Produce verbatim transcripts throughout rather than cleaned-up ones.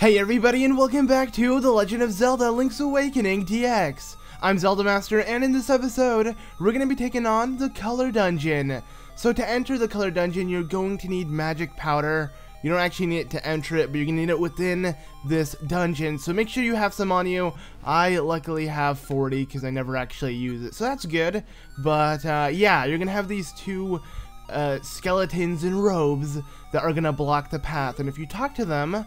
Hey everybody, and welcome back to The Legend of Zelda Link's Awakening D X. I'm Zelda Master, and in this episode, we're going to be taking on the Color Dungeon. So to enter the Color Dungeon, you're going to need magic powder. You don't actually need it to enter it, but you're going to need it within this dungeon. So make sure you have some on you. I luckily have forty because I never actually use it, so that's good. But uh, yeah, you're going to have these two uh, skeletons in robes that are going to block the path. And if you talk to them,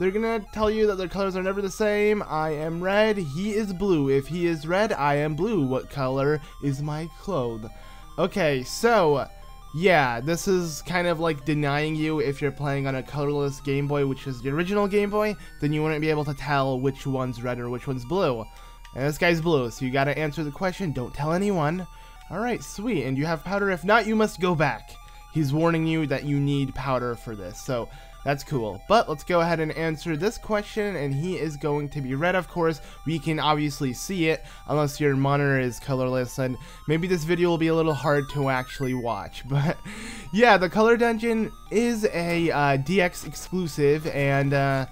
they're going to tell you that their colors are never the same. I am red, he is blue. If he is red, I am blue. What color is my cloth? Okay, so, yeah, this is kind of like denying you if you're playing on a colorless Game Boy, which is the original Game Boy, then you wouldn't be able to tell which one's red or which one's blue. And this guy's blue, so you got to answer the question. Don't tell anyone. Alright, sweet. And you have powder? If not, you must go back. He's warning you that you need powder for this, so that's cool. But let's go ahead and answer this question, and he is going to be red, of course. We can obviously see it, unless your monitor is colorless, and maybe this video will be a little hard to actually watch. But yeah, the Color Dungeon is a uh, D X exclusive, and uh,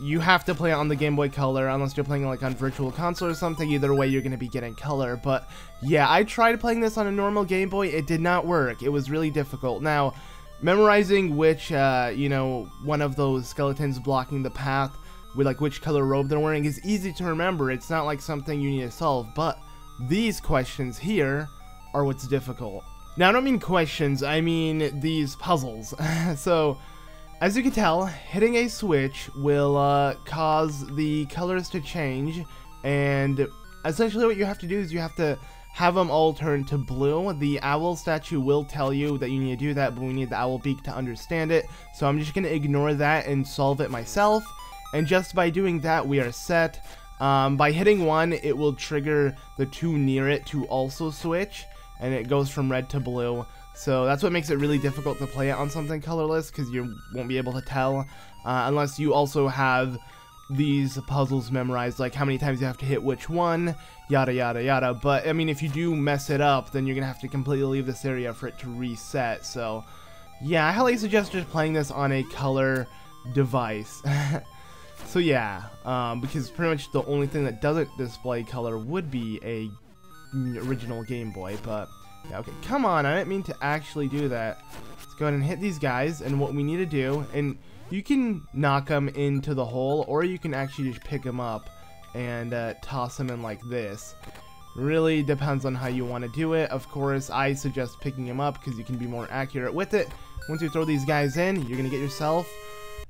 you have to play it on the Game Boy Color, unless you're playing like on virtual console or something. Either way, you're going to be getting color. But yeah, I tried playing this on a normal Game Boy. It did not work. It was really difficult. Now, memorizing which, uh, you know, one of those skeletons blocking the path with, like, which color robe they're wearing is easy to remember. It's not, like, something you need to solve, but these questions here are what's difficult. Now, I don't mean questions, I mean these puzzles. So, as you can tell, hitting a switch will uh, cause the colors to change, and essentially what you have to do is you have to have them all turn to blue. The owl statue will tell you that you need to do that, but we need the owl beak to understand it. So I'm just going to ignore that and solve it myself. And just by doing that, we are set. Um, by hitting one, it will trigger the two near it to also switch, and it goes from red to blue. So that's what makes it really difficult to play it on something colorless, because you won't be able to tell uh, unless you also have these puzzles memorized, like how many times you have to hit which one, yada yada yada. But I mean, if you do mess it up, then you're gonna have to completely leave this area for it to reset. So yeah, I highly suggest just playing this on a color device. So yeah, um, because pretty much the only thing that doesn't display color would be a original Game Boy. But yeah, okay, come on, I didn't mean to actually do that. Let's go ahead and hit these guys, and what we need to do, and you can knock them into the hole, or you can actually just pick them up and uh, toss them in like this. Really depends on how you want to do it. Of course, I suggest picking them up because you can be more accurate with it. Once you throw these guys in, you're going to get yourself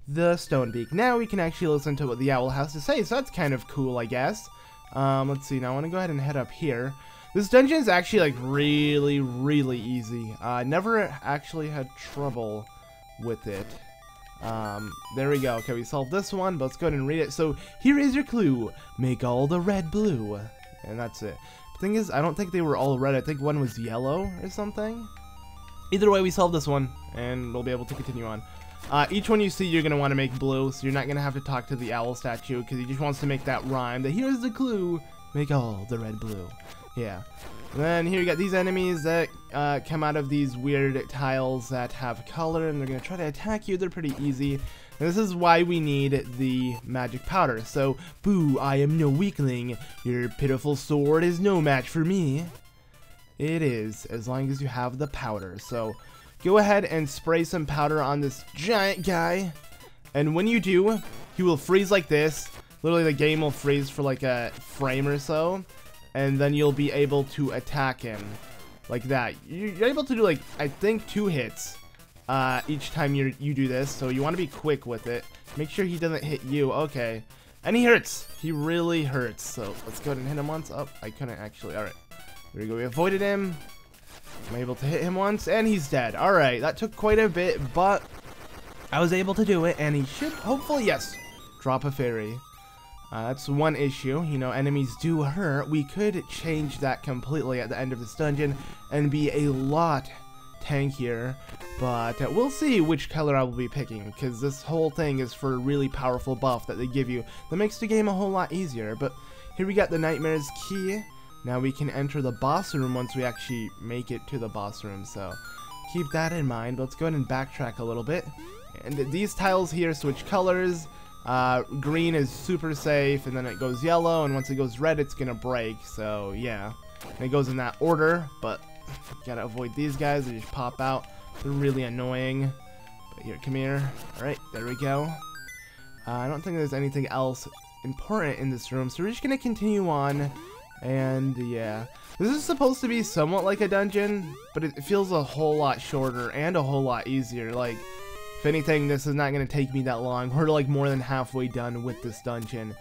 the stone beak. Now we can actually listen to what the owl has to say, so that's kind of cool, I guess. Um, let's see, now I want to go ahead and head up here. This dungeon is actually like really, really easy. I uh, never actually had trouble with it. Um, there we go. Okay, we solved this one, but let's go ahead and read it. So, here is your clue. Make all the red blue. And that's it. The thing is, I don't think they were all red. I think one was yellow or something. Either way, we solved this one, and we'll be able to continue on. Uh, each one you see, you're going to want to make blue, so you're not going to have to talk to the owl statue, because he just wants to make that rhyme. That here's the clue. Make all the red blue. Yeah. And then here you got these enemies that uh, come out of these weird tiles that have color, and they're going to try to attack you. They're pretty easy. And this is why we need the magic powder. So, boo, I am no weakling. Your pitiful sword is no match for me. It is, as long as you have the powder. So, go ahead and spray some powder on this giant guy. And when you do, he will freeze like this. Literally, the game will freeze for like a frame or so. And then you'll be able to attack him like that. You're able to do, like, I think two hits uh, each time you you do this. So you want to be quick with it. Make sure he doesn't hit you. Okay. And he hurts. He really hurts. So let's go ahead and hit him once. Oh, I couldn't actually. All right. There we go. We avoided him. I'm able to hit him once. And he's dead. All right. That took quite a bit, but I was able to do it. And he should hopefully, yes, drop a fairy. Uh, that's one issue, you know, enemies do hurt. We could change that completely at the end of this dungeon and be a lot tankier, but uh, we'll see which color I will be picking, because this whole thing is for a really powerful buff that they give you that makes the game a whole lot easier. But here we got the Nightmares key. Now we can enter the boss room once we actually make it to the boss room, so keep that in mind. Let's go ahead and backtrack a little bit. And these tiles here switch colors. Uh, green is super safe, and then it goes yellow, and once it goes red, it's gonna break. So yeah, and it goes in that order, but you gotta avoid these guys. They just pop out. They're really annoying. But here, come here. All right, there we go. Uh, I don't think there's anything else important in this room, so we're just gonna continue on. And yeah, this is supposed to be somewhat like a dungeon, but it feels a whole lot shorter and a whole lot easier. Like, if anything, this is not going to take me that long. We're like more than halfway done with this dungeon.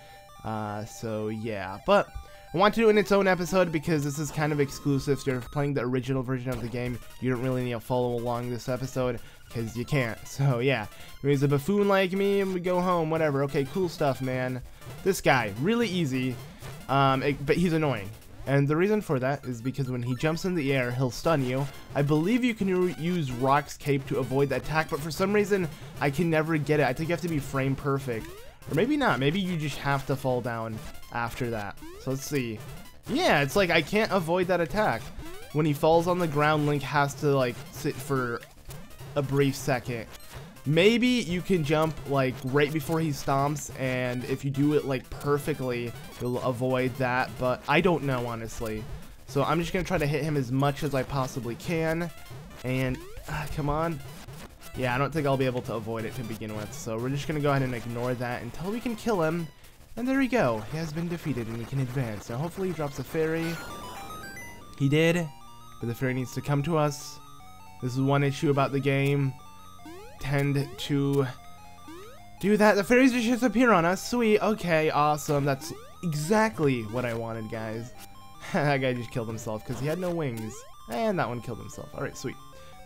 Uh, so yeah, but I want to do it in its own episode because this is kind of exclusive. So if you're playing the original version of the game, you don't really need to follow along this episode because you can't. So yeah, he's a buffoon like me and we go home, whatever. Okay, cool stuff, man. This guy, really easy. Um, it, but he's annoying, and the reason for that is because when he jumps in the air, he'll stun you. I believe you can use Rock's cape to avoid the attack, but for some reason, I can never get it. I think you have to be frame perfect, or maybe not. Maybe you just have to fall down after that. So let's see. Yeah, it's like I can't avoid that attack. When he falls on the ground, Link has to like sit for a brief second. Maybe you can jump like right before he stomps, and if you do it like perfectly, you'll avoid that, but I don't know, honestly. So I'm just gonna try to hit him as much as I possibly can, and uh, come on. Yeah, I don't think I'll be able to avoid it to begin with, so we're just gonna go ahead and ignore that until we can kill him. And there we go, he has been defeated and we can advance. Now hopefully he drops a fairy. He did, but the fairy needs to come to us. This is one issue about the game. Tend to do that. The fairies just disappear on us. Sweet. Okay, awesome. That's exactly what I wanted, guys. That guy just killed himself because he had no wings. And that one killed himself. Alright, sweet.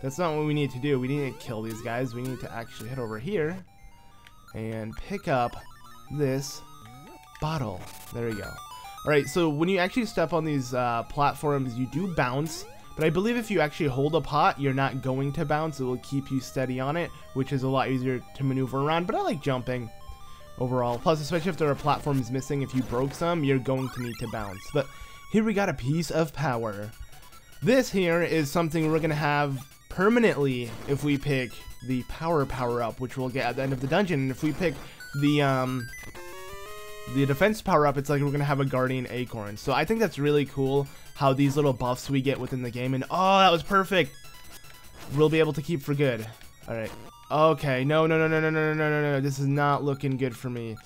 That's not what we need to do. We need to kill these guys. We need to actually head over here and pick up this bottle. There we go. Alright, so when you actually step on these uh, platforms, you do bounce. But I believe if you actually hold a pot, you're not going to bounce. It will keep you steady on it, which is a lot easier to maneuver around. But I like jumping overall. Plus, especially if there are platforms missing, if you broke some, you're going to need to bounce. But here we got a piece of power. This here is something we're going to have permanently if we pick the power power-up, which we'll get at the end of the dungeon. And if we pick the, um... the defense power-up, it's like we're going to have a Guardian Acorn. So I think that's really cool how these little buffs we get within the game. And oh, that was perfect. We'll be able to keep for good. All right. Okay. No, no, no, no, no, no, no, no, no. This is not looking good for me.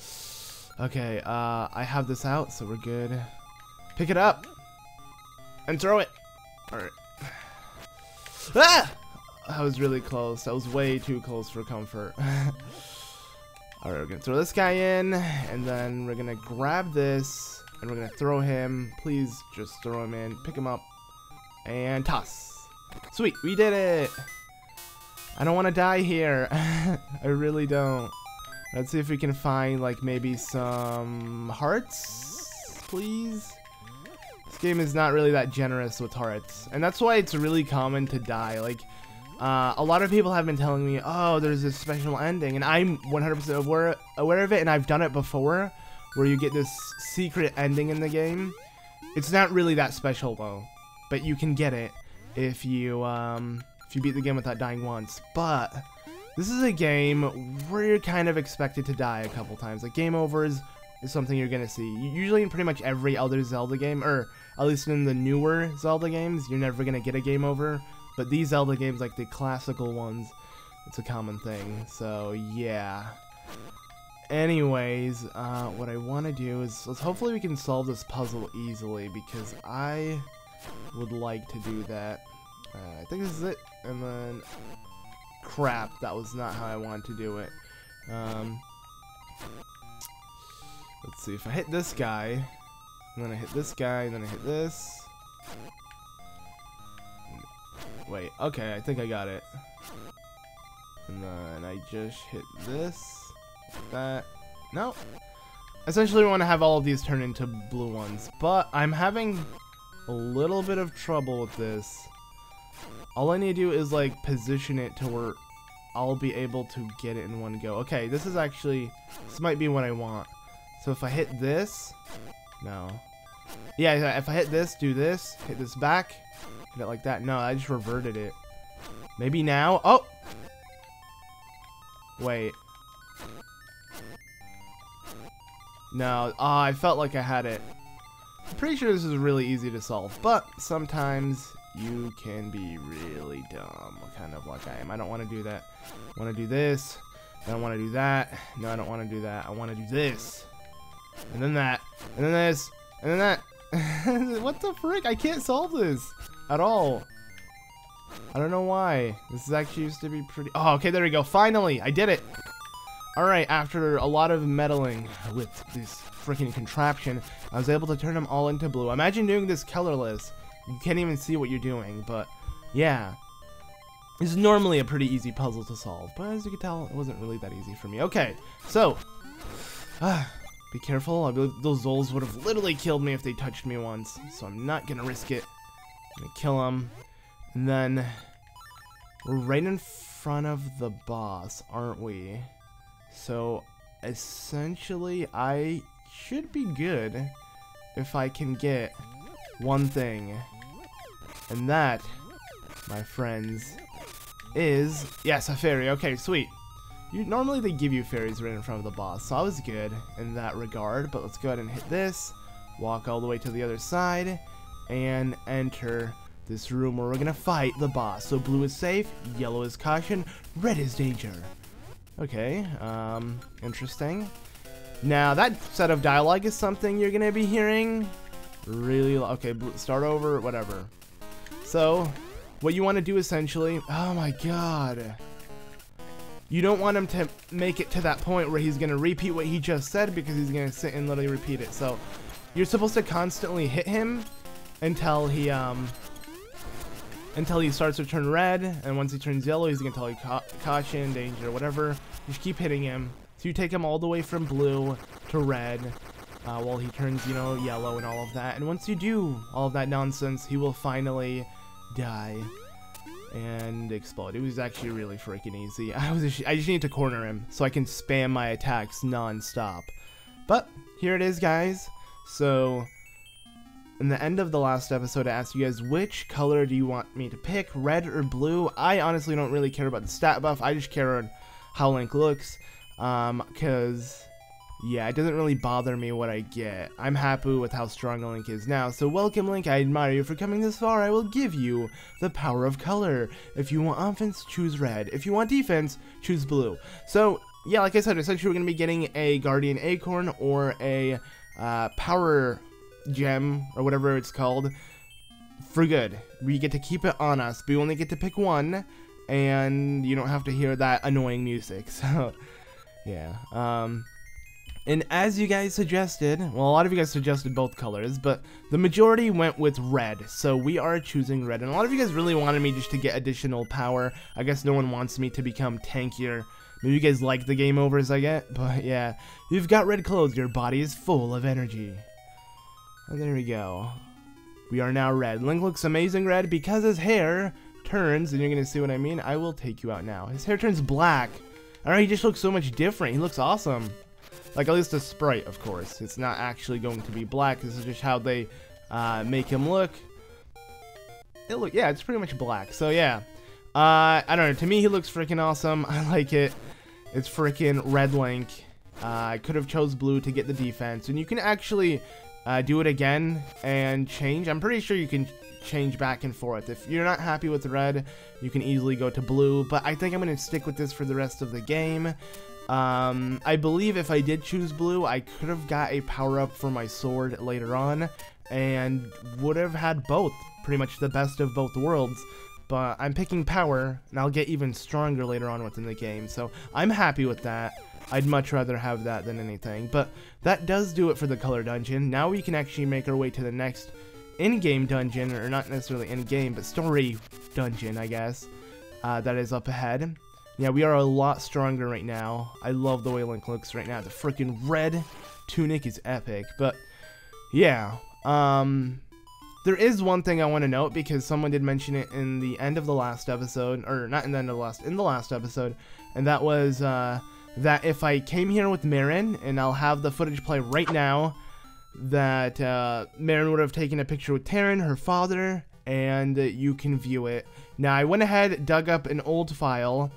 Okay. Uh, I have this out, so we're good. Pick it up. And throw it. All right. Ah! That was really close. That was way too close for comfort. Alright, we're gonna throw this guy in, and then we're gonna grab this, and we're gonna throw him. Please just throw him in, pick him up, and toss. Sweet, we did it! I don't want to die here. I really don't. Let's see if we can find, like, maybe some hearts, please? This game is not really that generous with hearts, and that's why it's really common to die. Like, Uh, a lot of people have been telling me, oh, there's this special ending, and I'm one hundred percent aware, aware of it, and I've done it before, where you get this secret ending in the game. It's not really that special, though, but you can get it if you, um, if you beat the game without dying once. But this is a game where you're kind of expected to die a couple times. Like, game overs is something you're gonna see. Usually in pretty much every other Zelda game, or at least in the newer Zelda games, you're never gonna get a game over. But these Zelda games, like the classical ones, it's a common thing. So, yeah. Anyways, uh, what I want to do is, let's hopefully we can solve this puzzle easily, because I would like to do that. Uh, I think this is it. And then, crap, that was not how I wanted to do it. Um, let's see, if I hit this guy, and then I hit this guy, and then I hit this. Wait, okay, I think I got it. And then I just hit this, that, no. Essentially, we want to have all of these turn into blue ones, but I'm having a little bit of trouble with this. All I need to do is, like, position it to where I'll be able to get it in one go. Okay, this is actually, this might be what I want. So if I hit this, no. Yeah, if I hit this, do this, hit this back. It like that. No, I just reverted it. Maybe now. Oh! Wait. No, oh, I felt like I had it. I'm pretty sure this is really easy to solve, but sometimes you can be really dumb, kind of like I am. I don't want to do that. I want to do this. I don't want to do that. No, I don't want to do that. I want to do this. And then that. And then this. And then that. What the frick? I can't solve this at all. I don't know why. This is actually used to be pretty... Oh, okay, there we go. Finally, I did it. Alright, after a lot of meddling with this freaking contraption, I was able to turn them all into blue. Imagine doing this colorless. You can't even see what you're doing, but yeah. This is normally a pretty easy puzzle to solve, but as you can tell, it wasn't really that easy for me. Okay, so... Uh, be careful. I believe those Zolls would have literally killed me if they touched me once, so I'm not going to risk it. I'm going to kill them. And then, we're right in front of the boss, aren't we? So, essentially, I should be good if I can get one thing. And that, my friends, is... Yes, a fairy. Okay, sweet. You, normally, they give you fairies right in front of the boss, so I was good in that regard. But let's go ahead and hit this, walk all the way to the other side, and enter... this room where we're gonna fight the boss. So blue is safe, yellow is caution, red is danger. Okay, um, interesting. Now that set of dialogue is something you're gonna be hearing really lo- okay, blue, start over, whatever. So, what you want to do essentially, oh my god. You don't want him to make it to that point where he's gonna repeat what he just said because he's gonna sit and literally repeat it. So, you're supposed to constantly hit him until he, um, until he starts to turn red, and once he turns yellow, he's gonna tell you ca caution, danger, whatever. You just keep hitting him. So you take him all the way from blue to red, uh, while he turns, you know, yellow and all of that. And once you do all of that nonsense, he will finally die and explode. It was actually really freaking easy. I was, I just need to corner him so I can spam my attacks non-stop. But here it is, guys. So... in the end of the last episode, I asked you guys, which color do you want me to pick, red or blue? I honestly don't really care about the stat buff. I just care on how Link looks, um, because, yeah, it doesn't really bother me what I get. I'm happy with how strong Link is now. So welcome, Link. I admire you for coming this far. I will give you the power of color. If you want offense, choose red. If you want defense, choose blue. So, yeah, like I said, essentially we're going to be getting a Guardian Acorn or a uh, Power Gem or whatever it's called for good. We get to keep it on us, but you only get to pick one, and you don't have to hear that annoying music. So yeah, um and as you guys suggested, well, a lot of you guys suggested both colors, but the majority went with red, so we are choosing red. And a lot of you guys really wanted me just to get additional power. I guess no one wants me to become tankier. Maybe you guys like the game overs I get, but yeah, you've got red clothes, your body is full of energy. And there we go. We are now red. Link looks amazing red because his hair turns, and you're going to see what I mean. I will take you out now. His hair turns black. I don't know, he just looks so much different. He looks awesome. Like, at least a sprite, of course. It's not actually going to be black. This is just how they uh, make him look. It look, yeah, it's pretty much black. So, yeah. Uh, I don't know. To me, he looks freaking awesome. I like it. It's freaking red Link. Uh, I could have chose blue to get the defense. And you can actually... Uh, do it again and change. I'm pretty sure you can change back and forth. If you're not happy with red, you can easily go to blue, but I think I'm going to stick with this for the rest of the game. Um, I believe if I did choose blue, I could have got a power-up for my sword later on and would have had both, pretty much the best of both worlds. But I'm picking power, and I'll get even stronger later on within the game, so I'm happy with that. I'd much rather have that than anything, but that does do it for the Color Dungeon. Now we can actually make our way to the next in-game dungeon, or not necessarily in-game, but story dungeon, I guess, uh, that is up ahead. Yeah, we are a lot stronger right now. I love the way Link looks right now. The freaking red tunic is epic, but yeah. Um, there is one thing I want to note, because someone did mention it in the end of the last episode, or not in the end of the last, in the last episode, and that was... Uh, that if I came here with Marin, and I'll have the footage play right now, that uh, Marin would have taken a picture with Tarin, her father, and uh, you can view it. Now, I went ahead, dug up an old file,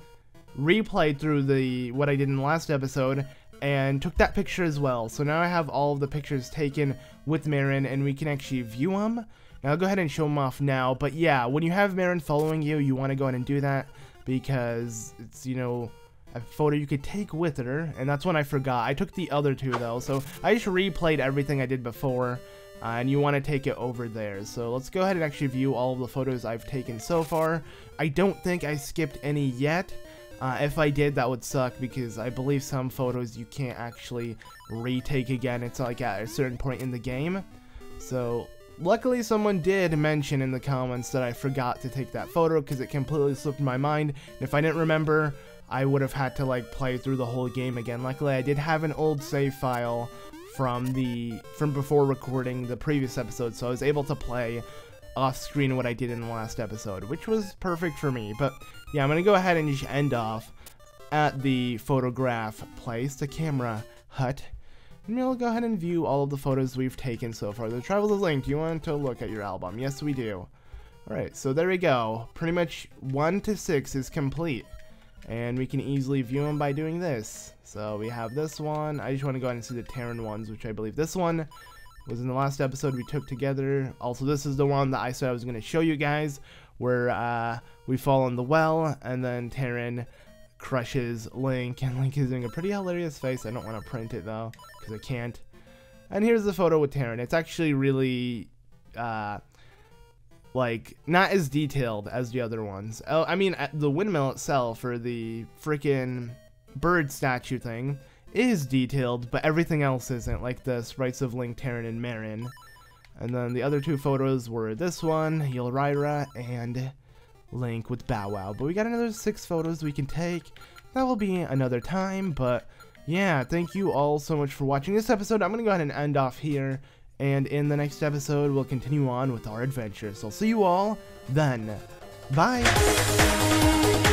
replayed through the what I did in the last episode, and took that picture as well. So now I have all of the pictures taken with Marin, and we can actually view them. Now I'll go ahead and show them off now, but yeah, when you have Marin following you, you want to go ahead and do that, because it's, you know, a photo you could take with her, and that's one I forgot. I took the other two though, so I just replayed everything I did before, uh, and you want to take it over there. So let's go ahead and actually view all of the photos I've taken so far. I don't think I skipped any yet. Uh, if I did, that would suck, because I believe some photos you can't actually retake again. It's like at a certain point in the game. So luckily someone did mention in the comments that I forgot to take that photo, because it completely slipped my mind. And if I didn't remember, I would have had to like play through the whole game again. Luckily I did have an old save file from the from before recording the previous episode, so I was able to play off screen what I did in the last episode, which was perfect for me. But yeah, I'm gonna go ahead and just end off at the photograph place, the camera hut, and we'll go ahead and view all of the photos we've taken so far. The Travels of Link, do you want to look at your album? Yes, we do. Alright, so there we go. Pretty much one to six is complete, and we can easily view them by doing this. So we have this one. I just want to go ahead and see the Tarin ones, which I believe this one was in the last episode we took together. Also, this is the one that I said I was going to show you guys, where uh, we fall in the well, and then Tarin crushes Link, and Link is doing a pretty hilarious face. I don't want to print it though, because I can't. And here's the photo with Tarin. It's actually really, uh, like, not as detailed as the other ones. Oh, I mean, the windmill itself, or the freaking bird statue thing, is detailed, but everything else isn't, like the sprites of Link, Tarin, and Marin. And then the other two photos were this one, Yul'Ryra, and Link with Bow Wow. But we got another six photos we can take. That will be another time, but yeah, thank you all so much for watching this episode. I'm gonna go ahead and end off here, and in the next episode, we'll continue on with our adventure. So I'll see you all then. Bye!